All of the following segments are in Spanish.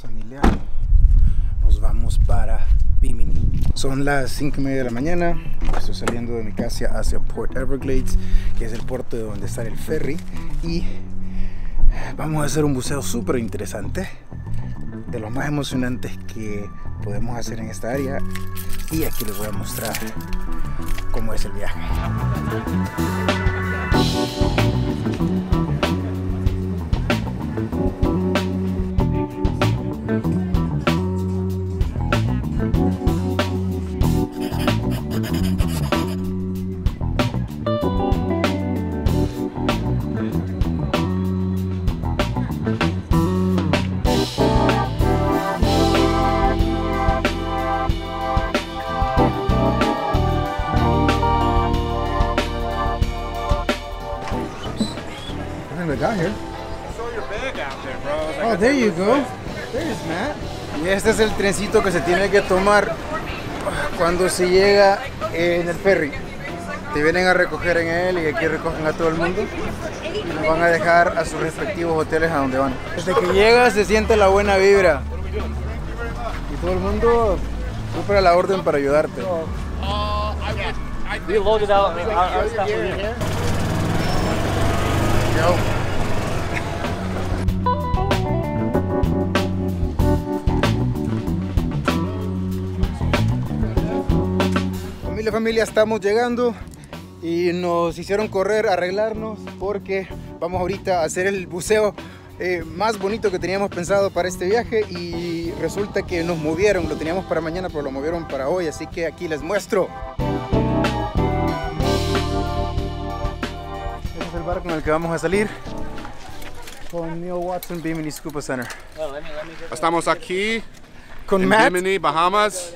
familia, nos vamos para Bimini. Son las 5:30 de la mañana. Estoy saliendo de mi casa hacia Port Everglades, que es el puerto de donde está el ferry, y vamos a hacer un buceo súper interesante, de los más emocionantes que podemos hacer en esta área, y aquí les voy a mostrar cómo es el viaje. Oh, there you go. There's Matt. Y este es el trencito que se tiene que tomar cuando se llega en el ferry. Te vienen a recoger en él, y aquí recogen a todo el mundo y nos van a dejar a sus respectivos hoteles a donde van. Desde que llega se siente la buena vibra y todo el mundo cumple la orden para ayudarte. Yo. Familia, estamos llegando y nos hicieron correr, arreglarnos, porque vamos ahorita a hacer el buceo más bonito que teníamos pensado para este viaje, y resulta que nos movieron, lo teníamos para mañana pero lo movieron para hoy, así que aquí les muestro. Este es el barco en el que vamos a salir, con Neil Watson, Bimini Scuba Center. Estamos aquí con Matt, Bimini, Bahamas,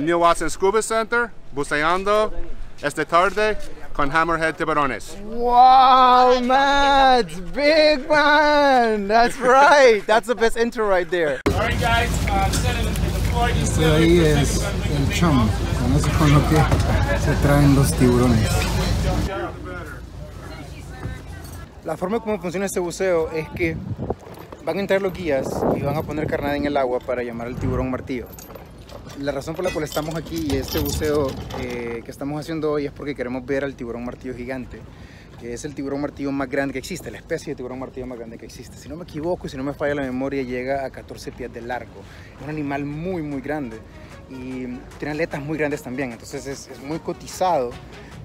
Neil Watson Scuba Center, buceando esta tarde con hammerhead tiburones. Wow, Matt, big man! That's right. That's the best intro right there. All right, guys. Ahí es el chum. Con eso con lo que se traen los tiburones. La forma como funciona este buceo es que van a entrar los guías y van a poner carnada en el agua para llamar al tiburón martillo. La razón por la cual estamos aquí y este buceo que estamos haciendo hoy es porque queremos ver al tiburón martillo gigante, que es el tiburón martillo más grande que existe, la especie de tiburón martillo más grande que existe. Si no me equivoco y si no me falla la memoria, llega a 14 pies de largo. Es un animal muy muy grande y tiene aletas muy grandes también, entonces es muy cotizado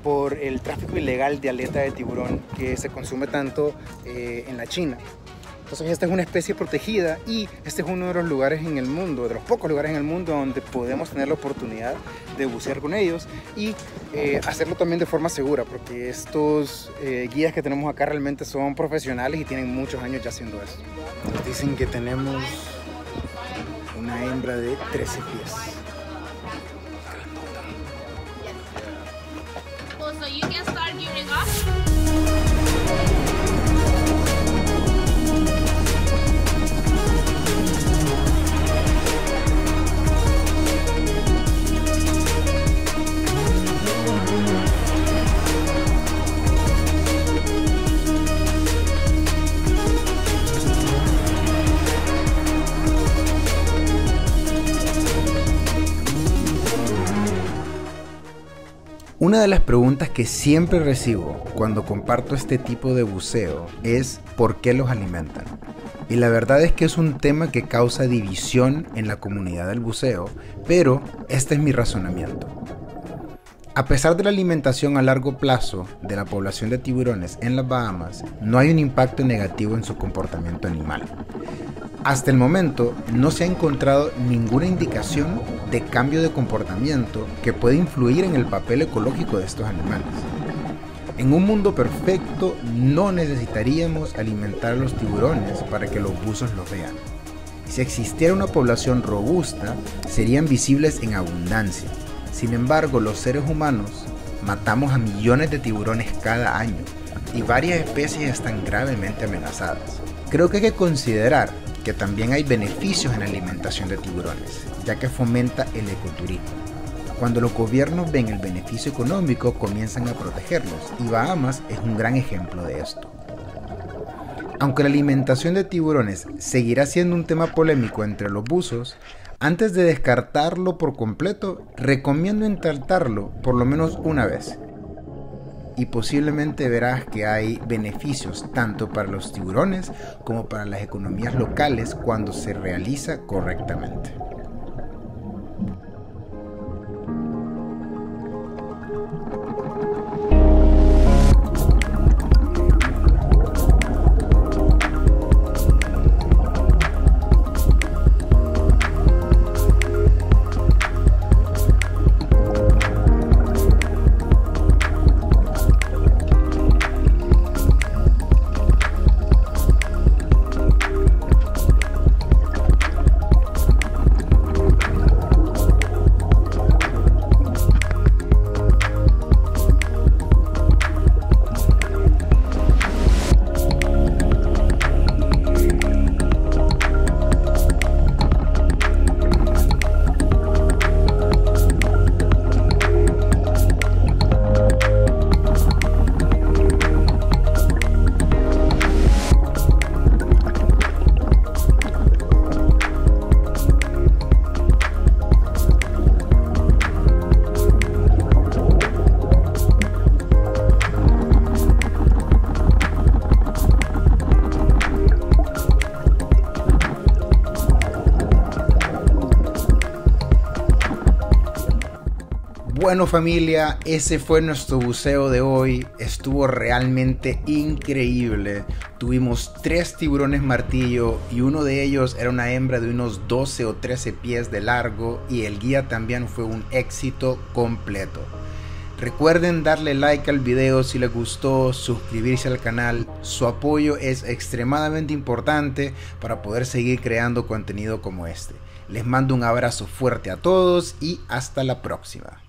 por el tráfico ilegal de aleta de tiburón que se consume tanto en la China. Entonces esta es una especie protegida y este es uno de los lugares en el mundo, de los pocos lugares en el mundo donde podemos tener la oportunidad de bucear con ellos y hacerlo también de forma segura, porque estos guías que tenemos acá realmente son profesionales y tienen muchos años ya haciendo esto. Nos dicen que tenemos una hembra de 13 pies. Una de las preguntas que siempre recibo cuando comparto este tipo de buceo es ¿por qué los alimentan? Y la verdad es que es un tema que causa división en la comunidad del buceo, pero este es mi razonamiento. A pesar de la alimentación a largo plazo de la población de tiburones en las Bahamas, no hay un impacto negativo en su comportamiento animal. Hasta el momento no se ha encontrado ninguna indicación de cambio de comportamiento que pueda influir en el papel ecológico de estos animales. En un mundo perfecto no necesitaríamos alimentar a los tiburones para que los buzos los vean. Si existiera una población robusta, serían visibles en abundancia. Sin embargo, los seres humanos matamos a millones de tiburones cada año y varias especies están gravemente amenazadas. Creo que hay que considerar que también hay beneficios en la alimentación de tiburones, ya que fomenta el ecoturismo. Cuando los gobiernos ven el beneficio económico, comienzan a protegerlos, y Bahamas es un gran ejemplo de esto. Aunque la alimentación de tiburones seguirá siendo un tema polémico entre los buzos, antes de descartarlo por completo, recomiendo intentarlo por lo menos una vez. Y posiblemente verás que hay beneficios tanto para los tiburones como para las economías locales cuando se realiza correctamente. Bueno familia, ese fue nuestro buceo de hoy, estuvo realmente increíble. Tuvimos 3 tiburones martillo y uno de ellos era una hembra de unos 12 o 13 pies de largo y el guía también fue un éxito completo. Recuerden darle like al video si les gustó, suscribirse al canal, su apoyo es extremadamente importante para poder seguir creando contenido como este. Les mando un abrazo fuerte a todos y hasta la próxima.